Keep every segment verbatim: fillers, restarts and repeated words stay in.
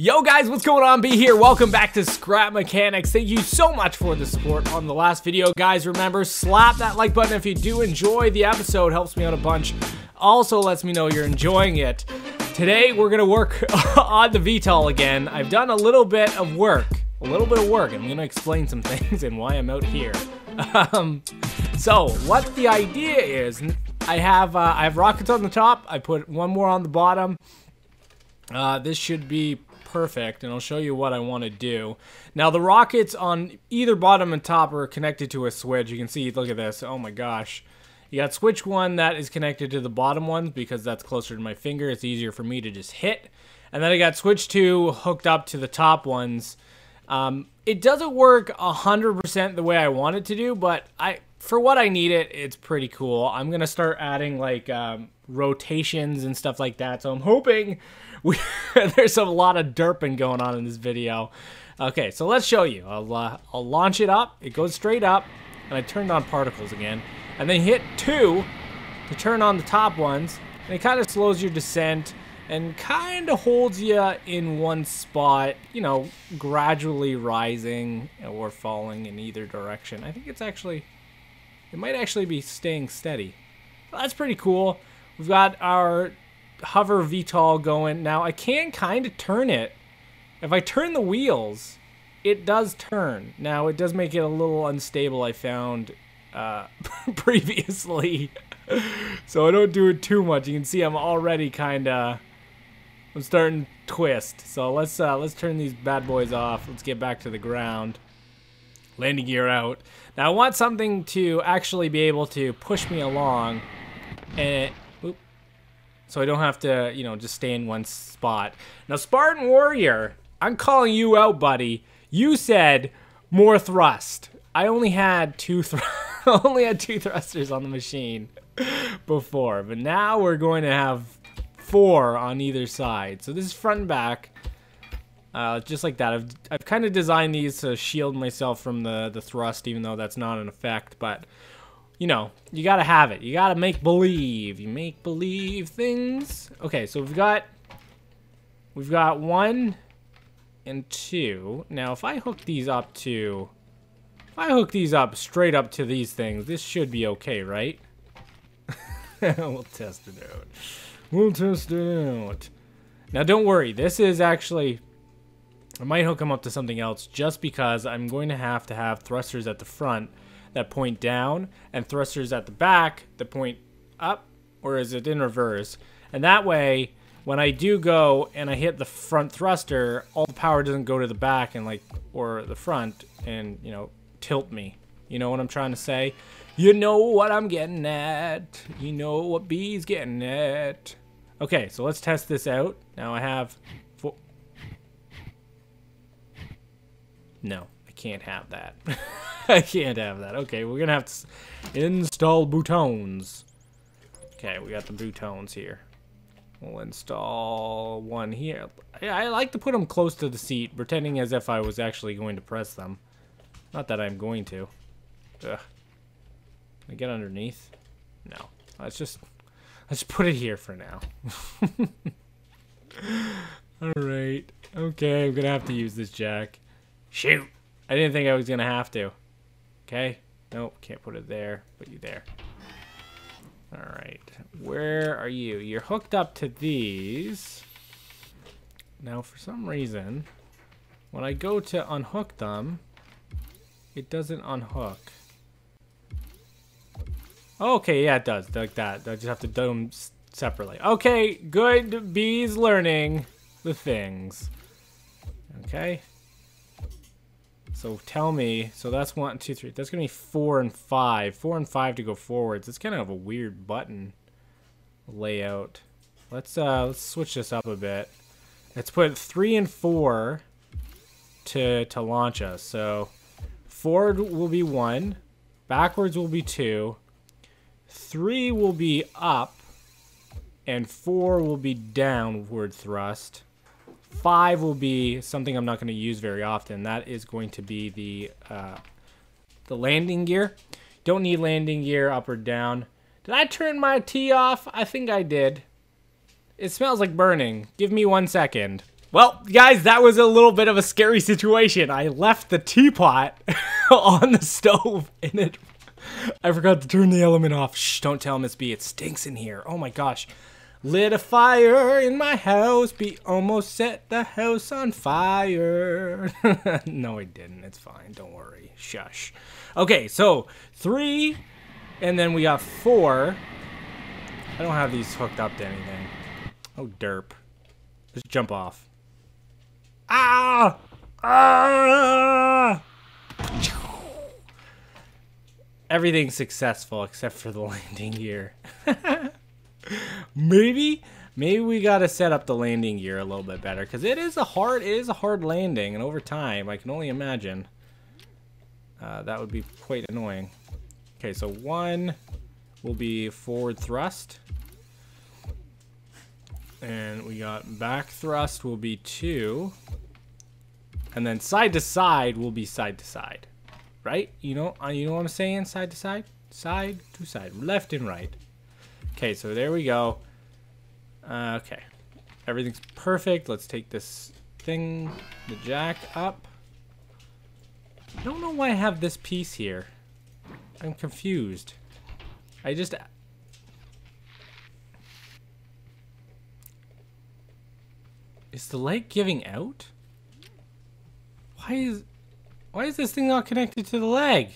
Yo guys, what's going on? B here. Welcome back to Scrap Mechanics. Thank you so much for the support on the last video. Guys, remember, slap that like button if you do enjoy the episode. Helps me out a bunch. Also lets me know you're enjoying it. Today, we're going to work on the V TOL again. I've done a little bit of work. A little bit of work. I'm going to explain some things and why I'm out here. Um, so, what the idea is, I have, uh, I have rockets on the top. I put one more on the bottom. Uh, this should be perfect, and I'll show you what I want to do. Now, the rockets on either bottom and top are connected to a switch. You can see, look at this. Oh my gosh. You got switch one that is connected to the bottom one because that's closer to my finger. It's easier for me to just hit. And then I got switch two hooked up to the top ones. Um, it doesn't work one hundred percent the way I want it to do, but I for what I need it, it's pretty cool. I'm going to start adding, like, um, rotations and stuff like that, so I'm hoping we there's a lot of derping going on in this video. Okay, so let's show you. I'll, uh, I'll launch it up. It goes straight up, and I turned on particles again, and then hit two to turn on the top ones, and it kind of slows your descent and kind of holds you in one spot, you know, gradually rising or falling in either direction. I think it's actually, it might actually be staying steady. Well, that's pretty cool. We've got our hover V TOL going. Now, I can kind of turn it. If I turn the wheels, it does turn. Now, it does make it a little unstable, I found uh, previously. So I don't do it too much. You can see I'm already kind of, I'm starting to twist. So let's, uh, let's turn these bad boys off. Let's get back to the ground. Landing gear out. Now, I want something to actually be able to push me along and oop, so I don't have to, you know, just stay in one spot. Now, Spartan Warrior, I'm calling you out, buddy. You said more thrust. I only had two thr only had two thrusters on the machine before, but now we're going to have four on either side. So this is front and back. Uh, just like that. I've, I've kind of designed these to shield myself from the, the thrust, even though that's not an effect, but, you know, you gotta have it. You gotta make believe. You make believe things. Okay, so we've got, we've got one and two. Now, if I hook these up to, if I hook these up straight up to these things, this should be okay, right? We'll test it out. We'll test it out. Now, don't worry. This is actually, I might hook them up to something else just because I'm going to have to have thrusters at the front that point down and thrusters at the back that point up, or is it in reverse? And that way, when I do go and I hit the front thruster, all the power doesn't go to the back and like, or the front and, you know, tilt me. You know what I'm trying to say? You know what I'm getting at. You know what B's getting at. Okay, so let's test this out. Now I have... No, I can't have that. I can't have that. Okay, we're gonna have to install boutons. Okay, we got the boutons here. We'll install one here. I like to put them close to the seat, pretending as if I was actually going to press them. Not that I'm going to. Ugh. Can I get underneath? No. Let's just let's put it here for now. All right. Okay, I'm gonna have to use this jack. Shoot! I didn't think I was gonna have to. Okay. Nope, can't put it there. Put you there. Alright. Where are you? You're hooked up to these. Now, for some reason, when I go to unhook them, it doesn't unhook. Okay, yeah, it does. Like that. I just have to do them separately. Okay, good. B's learning the things. Okay. So tell me, so that's one, two, three. That's gonna be four and five. Four and five to go forwards. It's kind of a weird button layout. Let's uh, let's switch this up a bit. Let's put three and four to to launch us. So forward will be one, backwards will be two, three will be up, and four will be downward thrust. Five will be something I'm not going to use very often. That is going to be the uh, the landing gear. Don't need landing gear up or down. Did I turn my tea off? I think I did. It smells like burning. Give me one second. Well, guys, that was a little bit of a scary situation. I left the teapot on the stove and it... I forgot to turn the element off. Shh, don't tell Miss B. It stinks in here. Oh my gosh. Lit a fire in my house. B almost set the house on fire. No, I didn't. It's fine. Don't worry. Shush. Okay, so three, and then we got four. I don't have these hooked up to anything. Oh, derp. Just jump off. Ah! Ah! Everything's successful except for the landing gear. Maybe, maybe we gotta set up the landing gear a little bit better, because it is a hard, it is a hard landing, and over time, I can only imagine uh, that would be quite annoying. Okay, so one will be forward thrust, and we got back thrust will be two, and then side to side will be side to side, right? You know, you know what I'm saying? Side to side, side to side, left and right. Okay, so there we go. Uh, okay, everything's perfect. Let's take this thing, the jack, up. I don't know why I have this piece here. I'm confused. I just... Is the light giving out? Why is... Why is this thing not connected to the leg?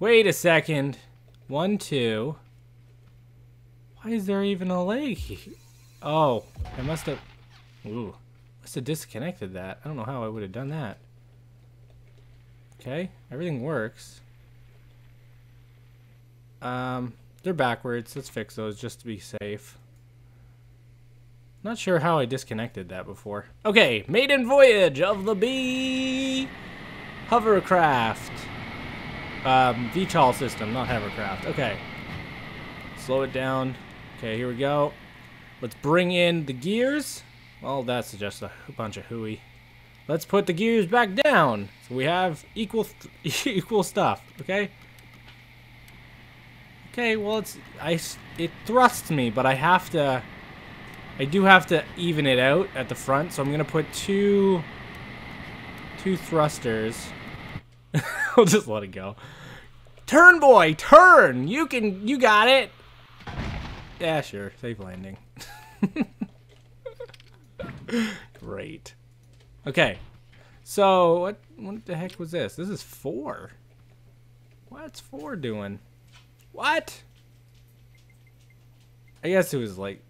Wait a second. One, two... Why is there even a leg? Oh, I must have... Ooh. Must have disconnected that. I don't know how I would have done that. Okay. Everything works. Um, they're backwards. Let's fix those just to be safe. Not sure how I disconnected that before. Okay. Maiden voyage of the bee hovercraft. Um, V TOL system, not hovercraft. Okay. Slow it down. Okay, here we go. Let's bring in the gears. Well, that's just a bunch of hooey. Let's put the gears back down. So we have equal th equal stuff, okay? Okay, well, it's I it thrusts me, but I have to I do have to even it out at the front, so I'm going to put two two thrusters. I'll just let it go. Turn, boy, turn. You can you got it. Yeah, sure. Safe landing. Great. Okay. So, what what the heck was this? This is four. What's four doing? What? I guess it was like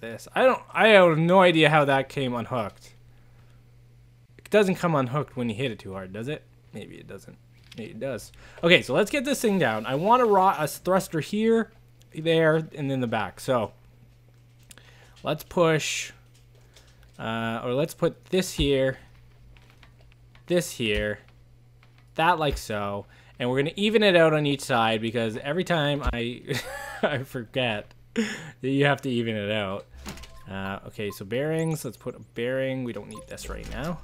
this. I don't I have no idea how that came unhooked. It doesn't come unhooked when you hit it too hard, does it? Maybe it doesn't. Maybe it does. Okay, so let's get this thing down. I want to raw a thruster here, there, and then the back. So let's push, uh, or let's put this here, this here, that like so, and we're gonna even it out on each side because every time I I forget that you have to even it out. Uh, okay, so bearings. Let's put a bearing. We don't need this right now.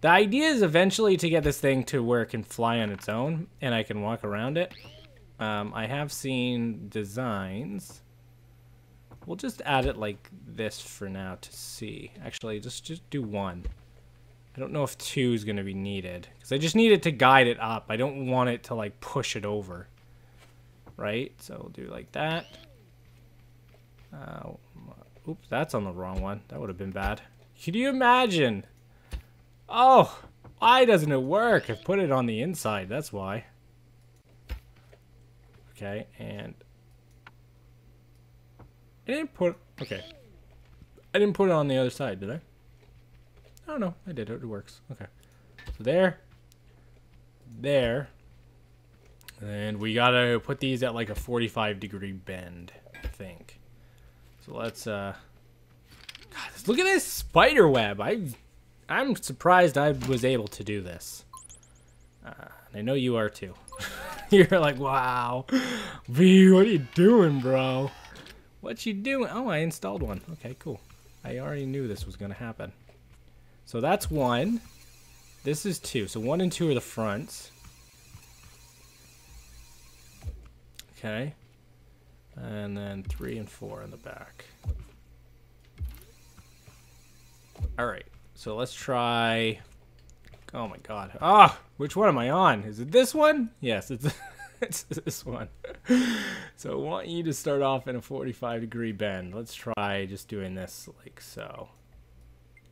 The idea is eventually to get this thing to where it can fly on its own and I can walk around it. Um, I have seen designs. We'll just add it like this for now to see. Actually, just, just do one. I don't know if two is going to be needed because I just need it to guide it up. I don't want it to like push it over. Right? So we'll do like that. Uh, oops, that's on the wrong one. That would have been bad. Could you imagine? Oh, why doesn't it work? I put it on the inside, that's why. Okay, and... I didn't put... Okay. I didn't put it on the other side, did I? I don't know. I did. It works. Okay. So there. There. And we gotta put these at like a forty-five degree bend, I think. So let's, uh... God, look at this spider web! I... I'm surprised I was able to do this. Uh, I know you are too. You're like, wow. V, what are you doing, bro? What you doing? Oh, I installed one. Okay, cool. I already knew this was going to happen. So that's one. This is two. So one and two are the fronts. Okay. And then three and four in the back. All right, so let's try. Oh my God! Ah, which one am I on? Is it this one? Yes, it's it's this one. So I want you to start off in a forty-five degree bend. Let's try just doing this like so.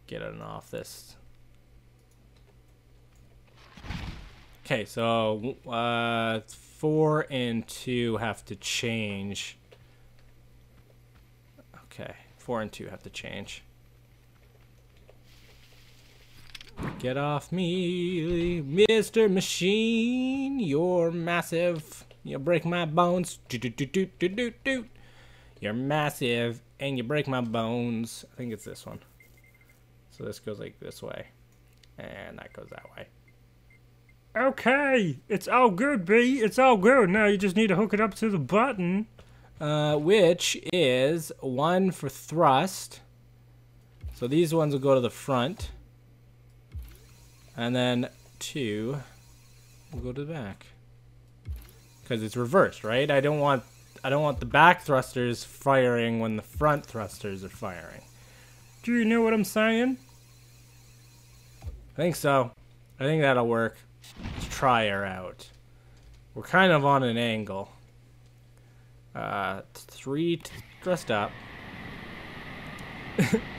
Get it off this. Okay, so uh, four and two have to change. Okay, four and two have to change. Get off me, Mister Machine. You're massive. You break my bones. Do, do, do, do, do, do, do. You're massive and you break my bones. I think it's this one. So this goes like this way. And that goes that way. Okay. It's all good, B. It's all good. Now you just need to hook it up to the button. Uh, which is one for thrust. So these ones will go to the front. And then two will go to the back. Because it's reversed, right? I don't want I don't want the back thrusters firing when the front thrusters are firing. Do you know what I'm saying? I think so. I think that'll work. Let's try her out. We're kind of on an angle. Uh, three to thrust up.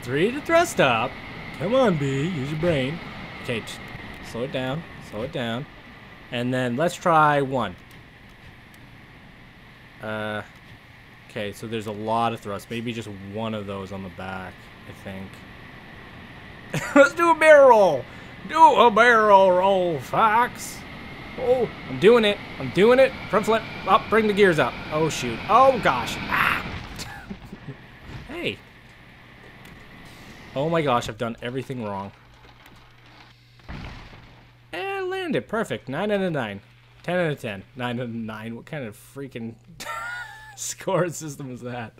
Three to thrust up. Come on, B. Use your brain. Okay, slow it down, slow it down. And then let's try one. Uh, okay, so there's a lot of thrust. Maybe just one of those on the back, I think. Let's do a barrel roll. Do a barrel roll, Fox. Oh, I'm doing it. I'm doing it. Front flip. Up, bring the gears up. Oh, shoot. Oh, gosh. Ah. Hey. Oh, my gosh. I've done everything wrong. It perfect. Nine out of nine, ten out of ten, nine out of nine. What kind of freaking score system is that?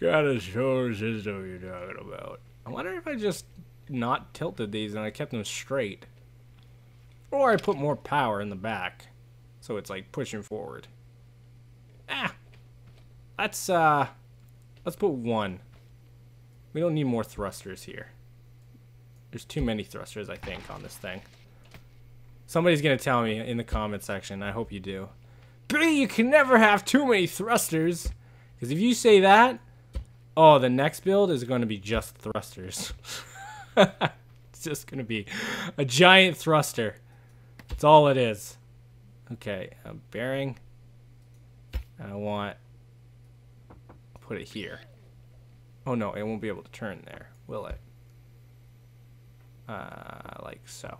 Got a score system you're talking about. I wonder if I just not tilted these and I kept them straight, or I put more power in the back so it's like pushing forward. Ah, let's uh let's put one. We don't need more thrusters here. There's too many thrusters, I think, on this thing. Somebody's going to tell me in the comment section. I hope you do. But you can never have too many thrusters. Because if you say that, oh, the next build is going to be just thrusters. It's just going to be a giant thruster. That's all it is. Okay, a bearing. I want... put it here. Oh, no, it won't be able to turn there, will it? Uh, like so.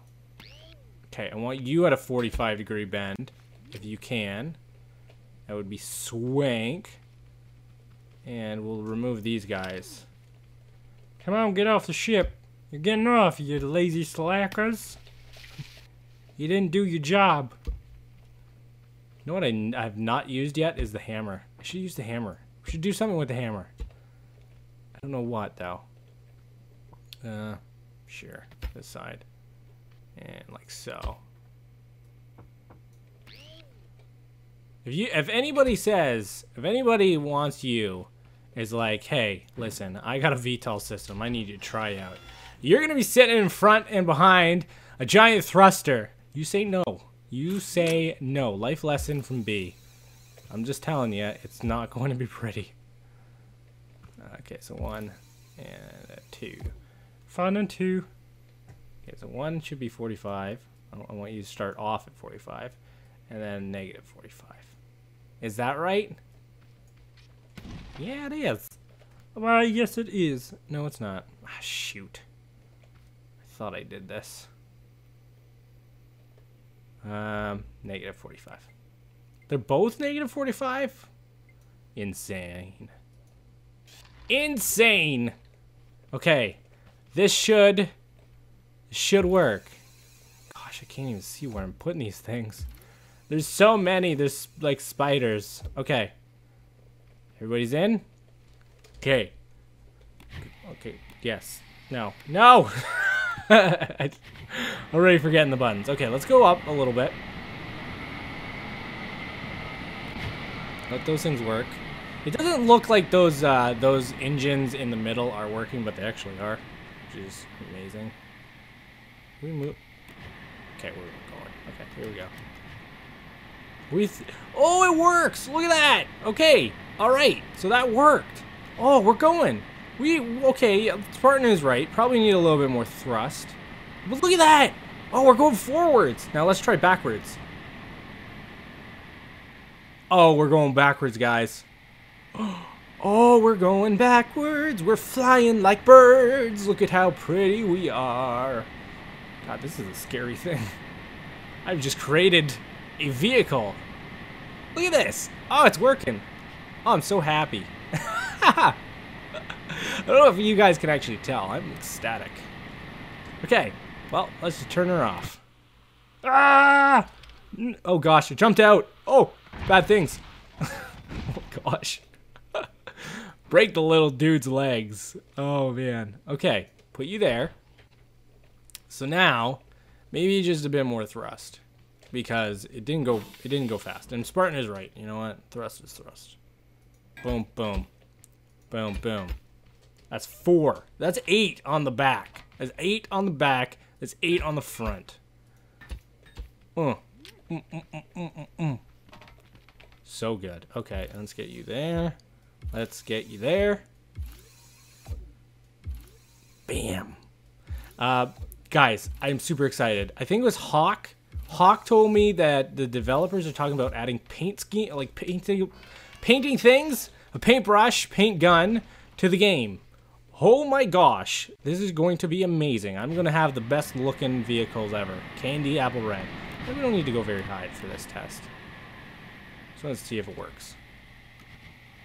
Okay, I want you at a forty-five degree bend, if you can. That would be swank. And we'll remove these guys. Come on, get off the ship. You're getting off, you lazy slackers. You didn't do your job. You know what I, I've not used yet is the hammer. I should use the hammer. We should do something with the hammer. I don't know what, though. Uh... Sure, this side. And like so. If you if anybody says, if anybody wants you, is like, hey, listen, I got a V TOL system, I need you to try out. You're gonna be sitting in front and behind a giant thruster. You say no. You say no. Life lesson from B. I'm just telling you, it's not going to be pretty. Okay, so one and a two. Fun and two. Okay, so one should be forty-five. I want you to start off at forty-five, and then negative forty-five. Is that right? Yeah, it is. Well, yes, it is. No, it's not. Ah, shoot. I thought I did this. Um, negative forty-five. They're both negative forty-five? Insane. Insane! Okay. This should, should work. Gosh, I can't even see where I'm putting these things. There's so many, there's like spiders. Okay. Everybody's in? Okay. Okay, yes. No. No! I'm already forgetting the buttons. Okay, let's go up a little bit. Let those things work. It doesn't look like those uh, those engines in the middle are working, but they actually are, which is amazing. We move. Okay, we're going. Okay, here we go. We. Oh, it works! Look at that. Okay. All right. So that worked. Oh, we're going. We okay. Spartan is right. Probably need a little bit more thrust. But look at that. Oh, we're going forwards. Now let's try backwards. Oh, we're going backwards, guys. Oh, we're going backwards. We're flying like birds. Look at how pretty we are. God, this is a scary thing. I've just created a vehicle. Look at this. Oh, it's working. Oh, I'm so happy. I don't know if you guys can actually tell. I'm ecstatic. Okay. Well, let's just turn her off. Ah! Oh, gosh. It jumped out. Oh, bad things. Oh, gosh. Break the little dude's legs. Oh, man. Okay. Put you there. So now, maybe just a bit more thrust. Because it didn't go it didn't go fast. And Spartan is right. You know what? Thrust is thrust. Boom, boom. Boom, boom. That's four. That's eight on the back. That's eight on the back. That's eight on the front. Uh, mm, mm, mm, mm, mm. So good. Okay, let's get you there. Let's get you there. Bam. Uh, guys, I'm super excited. I think it was Hawk. Hawk told me that the developers are talking about adding paint scheme, like painting, painting things, a paintbrush, paint gun to the game. Oh my gosh, this is going to be amazing. I'm going to have the best looking vehicles ever. Candy, apple red. But we don't need to go very high for this test. So let's see if it works.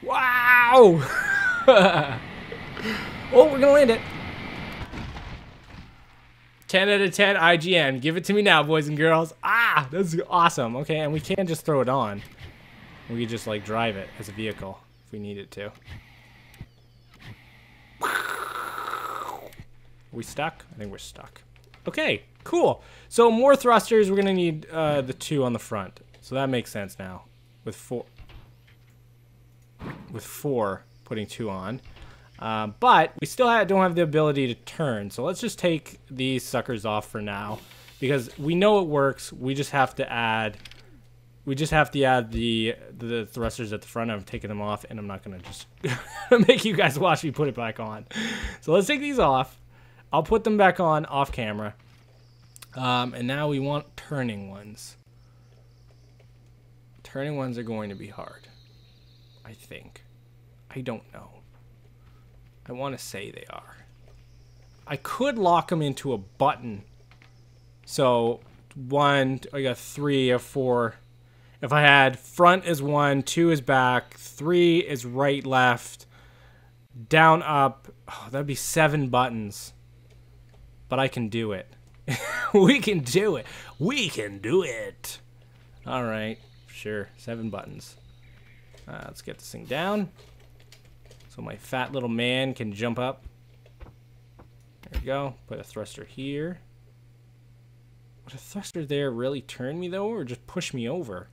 Wow! Oh, we're going to land it. ten out of ten I G N. Give it to me now, boys and girls. Ah, that's awesome. Okay, and we can't just throw it on. We can just, like, drive it as a vehicle if we need it to. Are we stuck? I think we're stuck. Okay, cool. So more thrusters. We're gonna need uh, the two on the front. So that makes sense now. With four, with four putting two on, uh, but we still have, don't have the ability to turn. So let's just take these suckers off for now, because we know it works. We just have to add. We just have to add the the thrusters at the front. I've taken them off, and I'm not gonna just make you guys watch me put it back on. So let's take these off. I'll put them back on off camera. Um, and now we want turning ones. Turning ones are going to be hard. I think. I don't know. I want to say they are. I could lock them into a button. So one, I got three or four. If I had front is one, two is back, three is right, left, down, up. Oh, that'd be seven buttons. But I can do it. We can do it. We can do it. All right. Sure. Seven buttons. Uh, let's get this thing down. So my fat little man can jump up. There we go. Put a thruster here. Would a thruster there really turn me, though, or just push me over?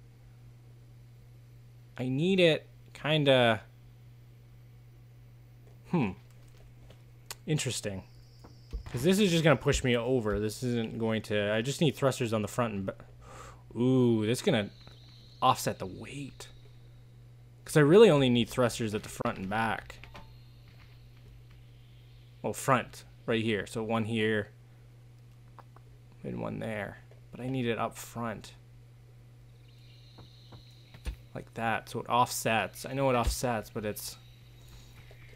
I need it kind of... Hmm. Interesting. Because this is just going to push me over. This isn't going to... I just need thrusters on the front and... Ooh, that's going to offset the weight. Because I really only need thrusters at the front and back. Well, front. Right here. So one here. And one there. But I need it up front. Like that. So it offsets. I know it offsets, but it's...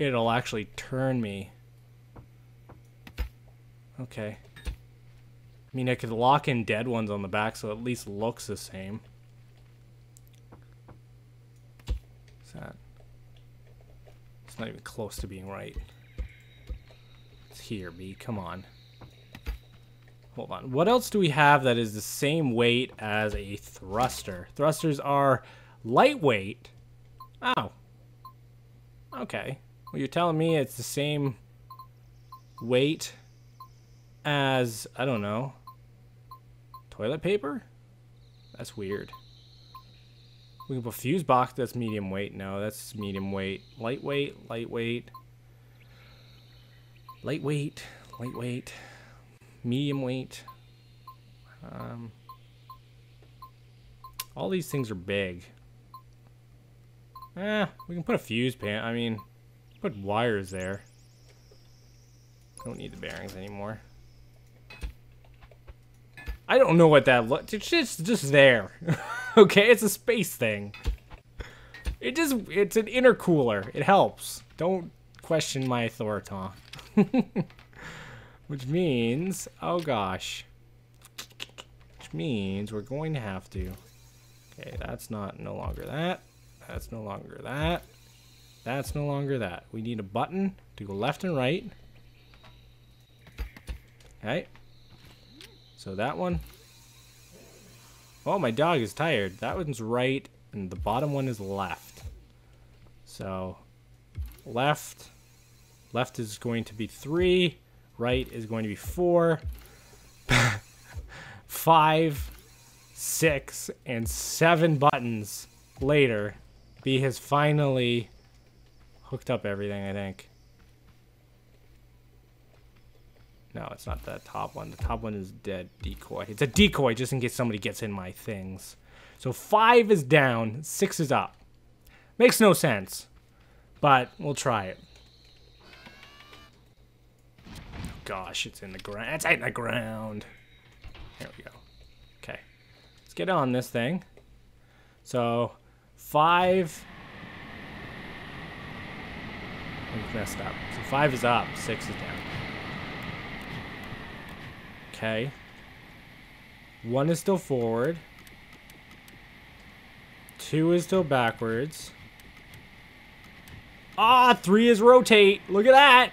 It'll actually turn me. Okay. I mean, I could lock in dead ones on the back so it at least looks the same. What's that? It's not even close to being right. It's here, B. Come on. Hold on. What else do we have that is the same weight as a thruster? Thrusters are lightweight. Oh. Okay. Well, you're telling me it's the same weight... as, I don't know, toilet paper? That's weird. We can put fuse box. That's medium weight. No, that's medium weight. Lightweight, lightweight. Lightweight, lightweight. Medium weight. Um, all these things are big. Eh, we can put a fuse pan. I mean, put wires there. Don't need the bearings anymore. I don't know what that looks. It's just, just there. Okay, it's a space thing. It just, it's an intercooler. It helps. Don't question my authority. Which means, oh gosh. Which means we're going to have to. Okay, that's not, no longer that. That's no longer that. That's no longer that. We need a button to go left and right. Okay. So that one. Oh, my dog is tired. That one's right, and the bottom one is left. So, left. Left is going to be three. Right is going to be four. Five, six, and seven buttons later. B has finally hooked up everything, I think. No, it's not that top one. The top one is dead decoy. It's a decoy just in case somebody gets in my things. So five is down, six is up. Makes no sense, but we'll try it. Gosh, it's in the ground. It's in the ground. There we go. Okay, let's get on this thing. So five. We've messed up. So five is up, six is down. Okay. One is still forward. Two is still backwards. Ah, three is rotate. Look at that.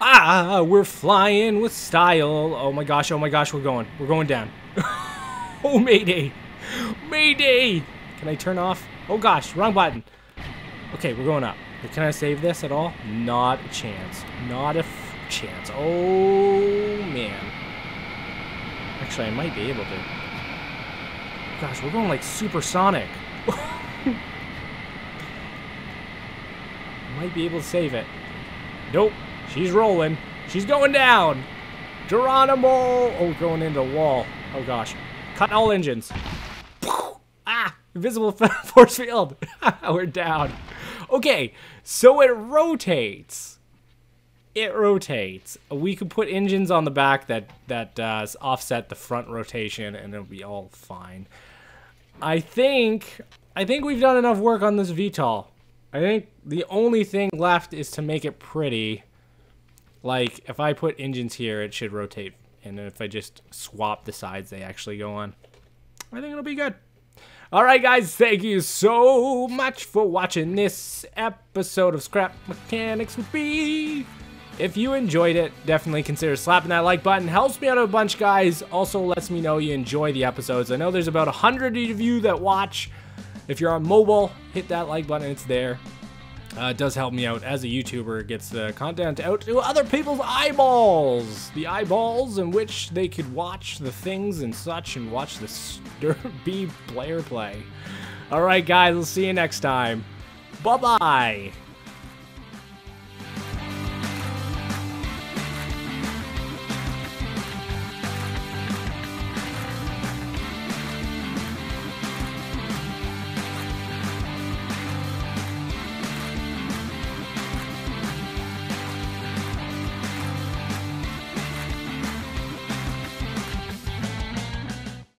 Ah, we're flying with style. Oh my gosh, oh my gosh, we're going. We're going down. Oh, mayday. Mayday. Can I turn off? Oh gosh, wrong button. Okay, we're going up. But can I save this at all? Not a chance. Not a f chance. Oh, man. Actually, I might be able to. Gosh, we're going like supersonic. Might be able to save it. Nope. She's rolling. She's going down. Geronimo. Oh, going into the wall. Oh, gosh. Cut all engines. Ah, invisible force field. We're down. Okay, so it rotates. It rotates. We could put engines on the back that that uh, offset the front rotation, and it'll be all fine. I think I think we've done enough work on this V TOL. I think the only thing left is to make it pretty. Like if I put engines here, it should rotate, and if I just swap the sides, they actually go on. I think it'll be good. Alright guys, thank you so much for watching this episode of Scrap Mechanics with B. If you enjoyed it, definitely consider slapping that like button. Helps me out a bunch, guys. Also lets me know you enjoy the episodes. I know there's about a hundred of you that watch. If you're on mobile, hit that like button. It's there. Uh, it does help me out as a YouTuber. It gets the content out to other people's eyeballs. The eyeballs in which they could watch the things and such and watch the derby player play. All right, guys. We'll see you next time. Bye-bye.